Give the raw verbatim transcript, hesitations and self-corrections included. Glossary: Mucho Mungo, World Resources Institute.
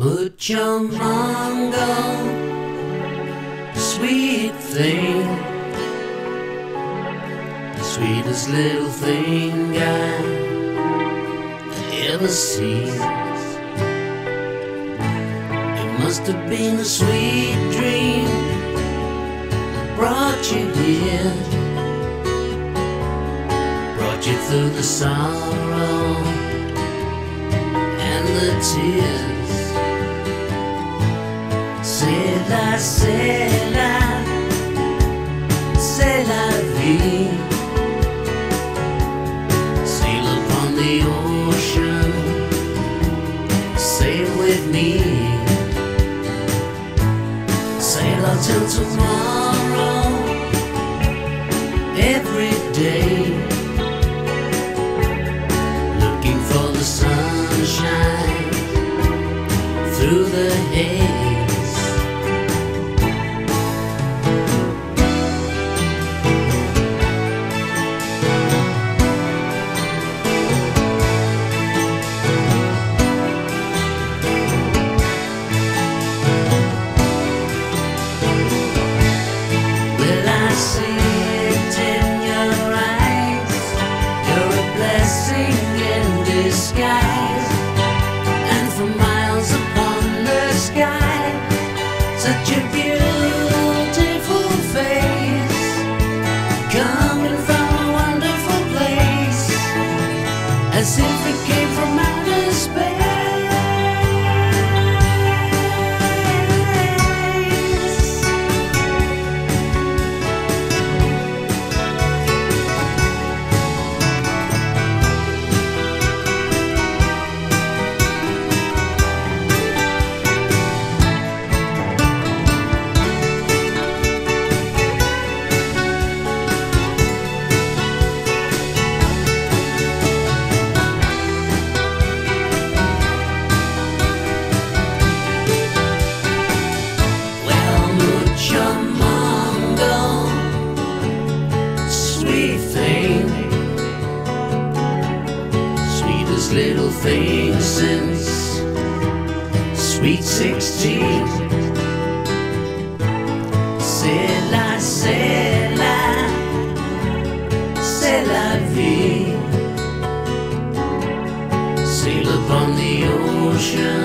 Mucho Mungo, sweet thing, the sweetest little thing I ever seen. It must have been a sweet dream that brought you here, brought you through the sorrow and the tears. C'est la, c'est la, c'est la vie. Sail upon the ocean, sail with me. Sail out till tomorrow, every day, looking for the sunshine through the haze. Skies, and for miles upon the sky, such a beautiful face, coming from a wonderful place, as if it came from outer space. Little thing since sweet sixteen. C'est la, c'est la, c'est la vie. Sail upon the ocean,